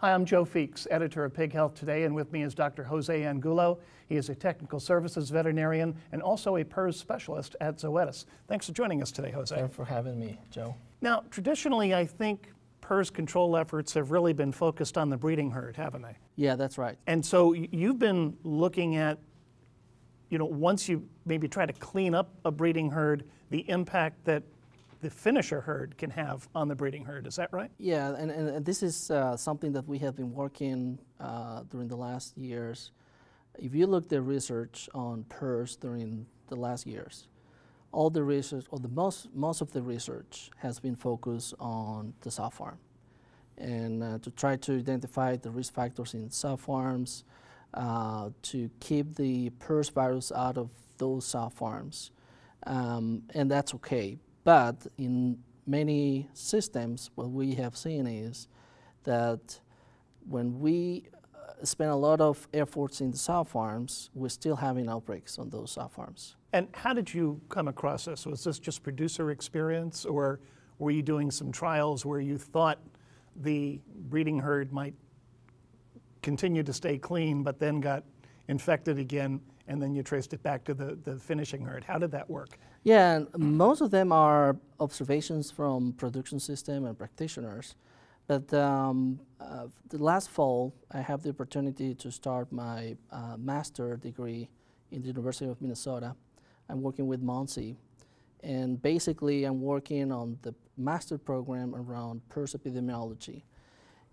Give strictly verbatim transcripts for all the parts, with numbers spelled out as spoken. Hi, I'm Joe Feeks, editor of Pig Health Today, and with me is Doctor Jose Angulo. He is a technical services veterinarian and also a P R R S specialist at Zoetis. Thanks for joining us today, Jose. Thanks for having me, Joe. Now, traditionally, I think P R R S control efforts have really been focused on the breeding herd, haven't they? Yeah, that's right. And so you've been looking at, you know, once you maybe try to clean up a breeding herd, the impact that the finisher herd can have on the breeding herd, is that right? Yeah, and, and, and this is uh, something that we have been working uh, during the last years. If you look at the research on P R R S during the last years, all the research, or the most, most of the research has been focused on the sow farm, and uh, to try to identify the risk factors in sow farms, uh, to keep the P R R S virus out of those sow farms, um, and that's okay. But in many systems, what we have seen is that when we uh, spend a lot of efforts in the sow farms, we're still having outbreaks on those sow farms. And how did you come across this? Was this just producer experience, or were you doing some trials where you thought the breeding herd might continue to stay clean, but then got infected again, and then you traced it back to the, the finishing herd? How did that work? Yeah, and most of them are observations from production system and practitioners. But um, uh, the last fall, I have the opportunity to start my uh, master degree in the University of Minnesota. I'm working with Monsi, and basically I'm working on the master program around P R R S epidemiology.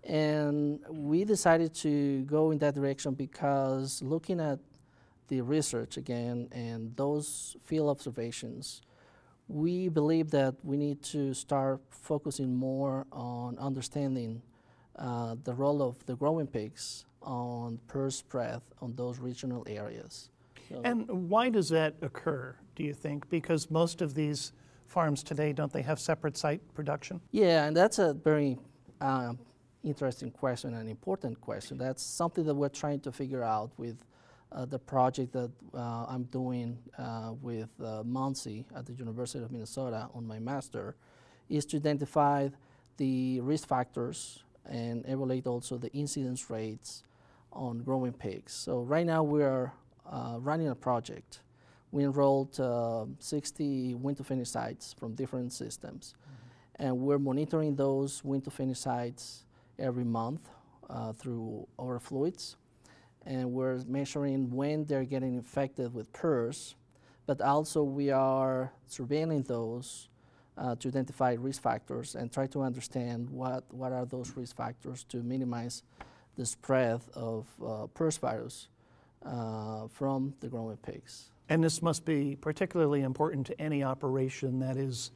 And we decided to go in that direction because looking at the research again and those field observations, we believe that we need to start focusing more on understanding uh, the role of the growing pigs on P R R S spread on those regional areas. So and why does that occur, do you think? Because most of these farms today, don't they have separate site production? Yeah, and that's a very uh, interesting question and important question. That's something that we're trying to figure out with Uh, the project that uh, I'm doing uh, with uh, Monsi at the University of Minnesota on my master, is to identify the risk factors and evaluate also the incidence rates on growing pigs. So right now we are uh, running a project. We enrolled uh, sixty win-to-finish sites from different systems, mm-hmm. and we're monitoring those win-to-finish sites every month uh, through our fluids. And we're measuring when they're getting infected with P R R S, but also we are surveilling those uh, to identify risk factors and try to understand what, what are those risk factors to minimize the spread of uh, P R R S virus uh, from the growing pigs. And this must be particularly important to any operation that is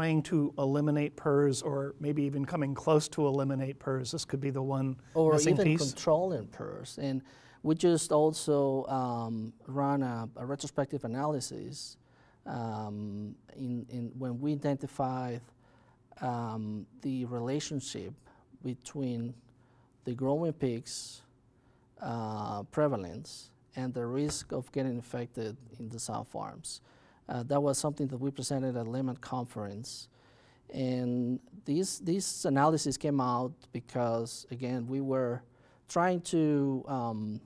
trying to eliminate P R R S, or maybe even coming close to eliminate P R R S. This could be the one or missing even piece. Controlling P R R S. And we just also um, run a, a retrospective analysis um, in, in when we identified um, the relationship between the growing pigs uh, prevalence and the risk of getting infected in the sow farms. Uh, that was something that we presented at Lehman Conference. And these, these analyses came out because, again, we were trying to, um,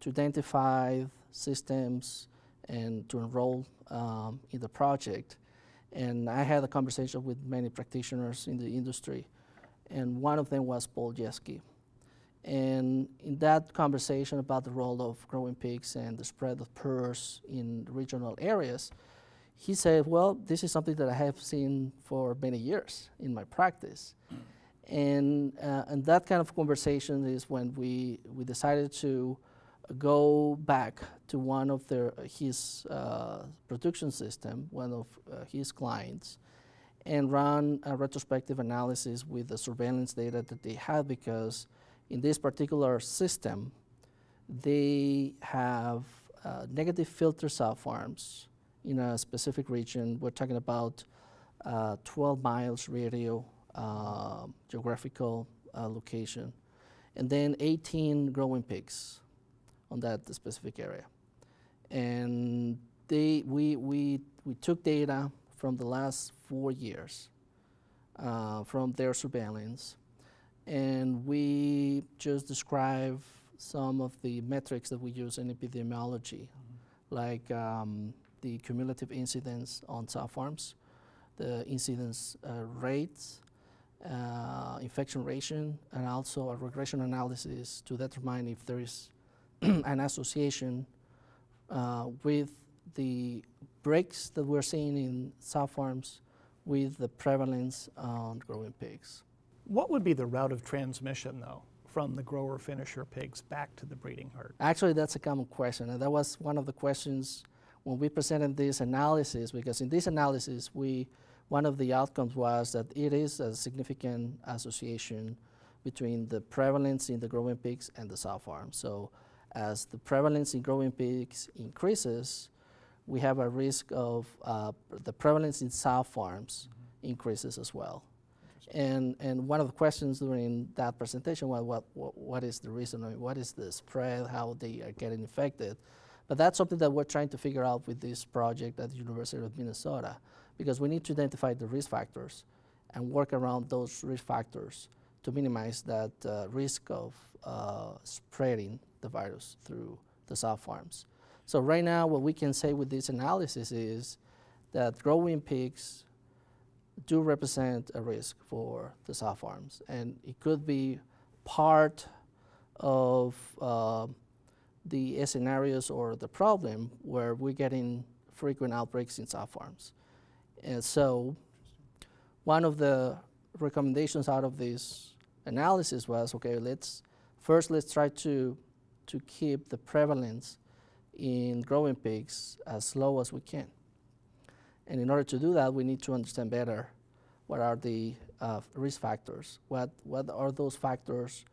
to identify systems and to enroll um, in the project. And I had a conversation with many practitioners in the industry, and one of them was Paul Jeske. And in that conversation about the role of growing pigs and the spread of P R R S in regional areas, he said, well, this is something that I have seen for many years in my practice. And, uh, and that kind of conversation is when we, we decided to go back to one of their, his uh, production system, one of uh, his clients, and run a retrospective analysis with the surveillance data that they had, because in this particular system, they have uh, negative filter sow farms in a specific region. We're talking about uh, twelve miles radio uh, geographical uh, location, and then eighteen growing pigs on that specific area. And they, we, we, we took data from the last four years uh, from their surveillance, and we just describe some of the metrics that we use in epidemiology, mm-hmm. like um, the cumulative incidence on sow farms, the incidence uh, rates, uh, infection rate, and also a regression analysis to determine if there is an association uh, with the breaks that we're seeing in sow farms with the prevalence on growing pigs. What would be the route of transmission, though, from the grower finisher pigs back to the breeding herd? Actually, that's a common question, and that was one of the questions when we presented this analysis, because in this analysis, we one of the outcomes was that it is a significant association between the prevalence in the growing pigs and the sow farm. So as the prevalence in growing pigs increases, we have a risk of uh, the prevalence in sow farms mm-hmm. increases as well. And, and one of the questions during that presentation was, well, what, what is the reason? I mean, what is the spread, how they are getting infected? But that's something that we're trying to figure out with this project at the University of Minnesota, because we need to identify the risk factors and work around those risk factors to minimize that uh, risk of uh, spreading the virus through the sow farms. So right now, what we can say with this analysis is that growing pigs do represent a risk for the sow farms, and it could be part of uh, the scenarios or the problem where we're getting frequent outbreaks in sow farms. And so one of the recommendations out of this analysis was, okay, let's first let's try to, to keep the prevalence in growing pigs as low as we can. And in order to do that, we need to understand better what are the uh, risk factors, what, what are those factors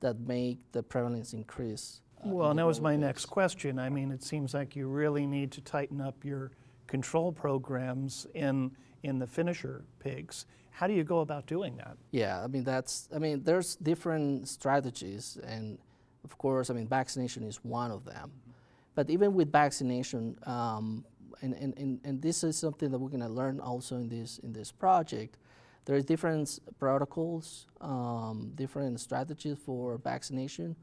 that make the prevalence increase. Uh, well, and that was my next question. I mean, it seems like you really need to tighten up your control programs in, in the finisher pigs. How do you go about doing that? Yeah, I mean, that's, I mean, there's different strategies, and of course, I mean, vaccination is one of them. But even with vaccination, um, and, and, and, and this is something that we're going to learn also in this, in this project, there are different protocols, um, different strategies for vaccination.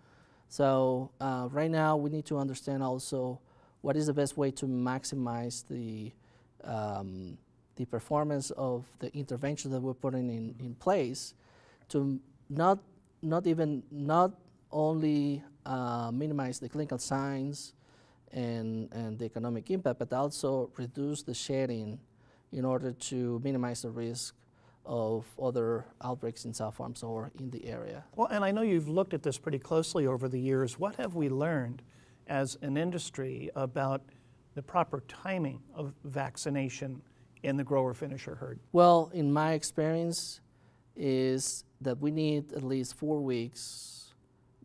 So uh, right now we need to understand also what is the best way to maximize the, um, the performance of the intervention that we're putting in, in place to not, not even, not only uh, minimize the clinical signs And, and the economic impact, but also reduce the shedding in order to minimize the risk of other outbreaks in sow farms or in the area. Well, and I know you've looked at this pretty closely over the years. What have we learned as an industry about the proper timing of vaccination in the grower-finisher herd? Well, in my experience is that we need at least four weeks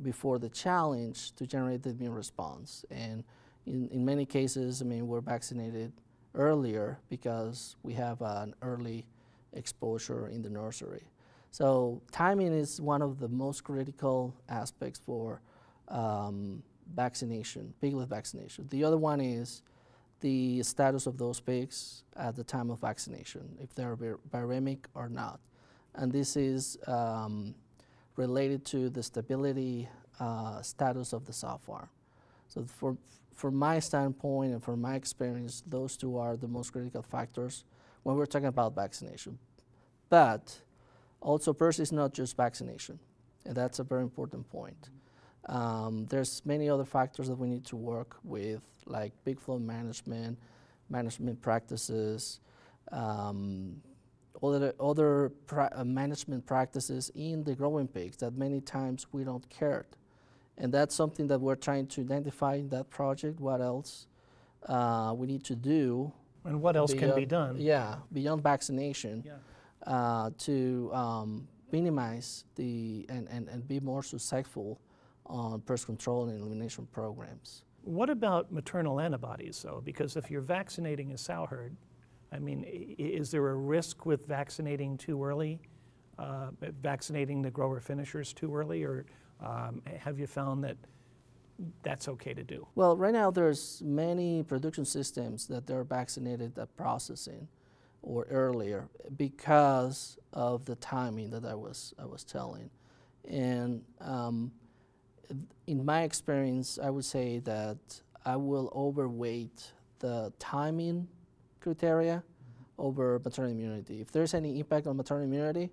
before the challenge to generate the immune response. And In, in many cases, I mean, we're vaccinated earlier because we have an early exposure in the nursery. So timing is one of the most critical aspects for um, vaccination, piglet vaccination. The other one is the status of those pigs at the time of vaccination, if they're vir viremic or not. And this is um, related to the stability uh, status of the sow farm. So for, from my standpoint and from my experience, those two are the most critical factors when we're talking about vaccination. But also P R R S is not just vaccination, and that's a very important point. Um, there's many other factors that we need to work with, like pig flow management, management practices, um, other, other pra uh, management practices in the growing pigs that many times we don't care. And that's something that we're trying to identify in that project, what else uh, we need to do. And what else beyond, can be done. Yeah, beyond vaccination yeah. uh, to um, minimize the and, and, and be more successful on P R R S control and elimination programs. What about maternal antibodies, though? Because if you're vaccinating a sow herd, I mean, is there a risk with vaccinating too early, uh, vaccinating the grower finishers too early, or? Um, have you found that that's okay to do? Well, right now there's many production systems that they're vaccinated at processing or earlier because of the timing that I was I was telling, and. Um, Um, in my experience, I would say that I will overweight the timing criteria mm-hmm. over maternal immunity. If there's any impact on maternal immunity,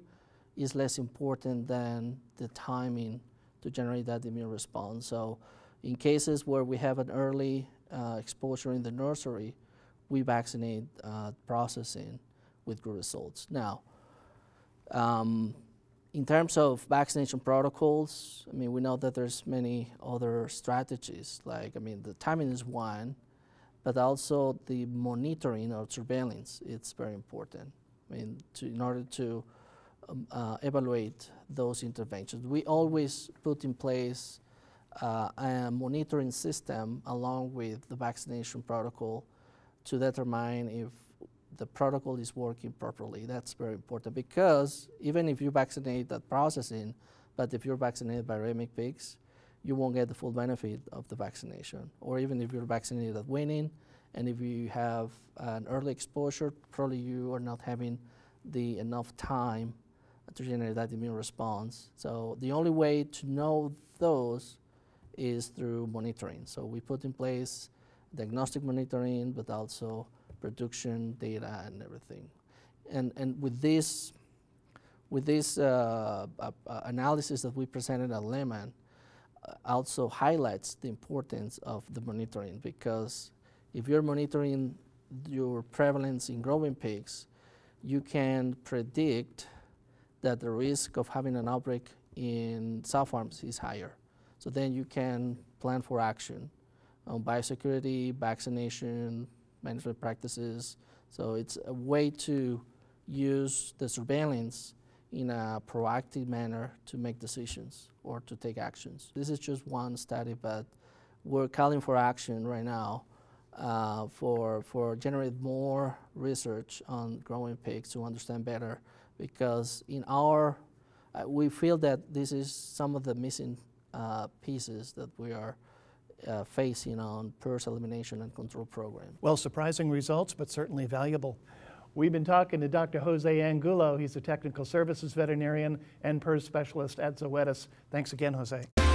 it's less important than the timing to generate that immune response. So in cases where we have an early uh, exposure in the nursery, we vaccinate uh, processing with good results. Now, um, in terms of vaccination protocols, I mean, we know that there's many other strategies. Like, I mean, the timing is one, but also the monitoring or surveillance, it's very important. I mean, to, in order to um, uh, evaluate those interventions. We always put in place uh, a monitoring system along with the vaccination protocol to determine if the protocol is working properly. That's very important, because even if you vaccinate that processing, but if you're vaccinated by remic pigs, you won't get the full benefit of the vaccination. Or even if you're vaccinated at weaning, and if you have an early exposure, probably you are not having the enough time to generate that immune response. So the only way to know those is through monitoring. So we put in place diagnostic monitoring, but also production data and everything, and and with this, with this uh, uh, analysis that we presented at Lehman, uh, also highlights the importance of the monitoring, because if you're monitoring your prevalence in growing pigs, you can predict that the risk of having an outbreak in sow farms is higher. So then you can plan for action on biosecurity, vaccination, management practices. So it's a way to use the surveillance in a proactive manner to make decisions or to take actions. This is just one study, but we're calling for action right now uh, for, for generate more research on growing pigs to understand better, because in our, uh, we feel that this is some of the missing uh, pieces that we are Uh, facing on P R R S elimination and control program. Well, surprising results, but certainly valuable. We've been talking to Doctor Jose Angulo. He's a technical services veterinarian and P R R S specialist at Zoetis. Thanks again, Jose.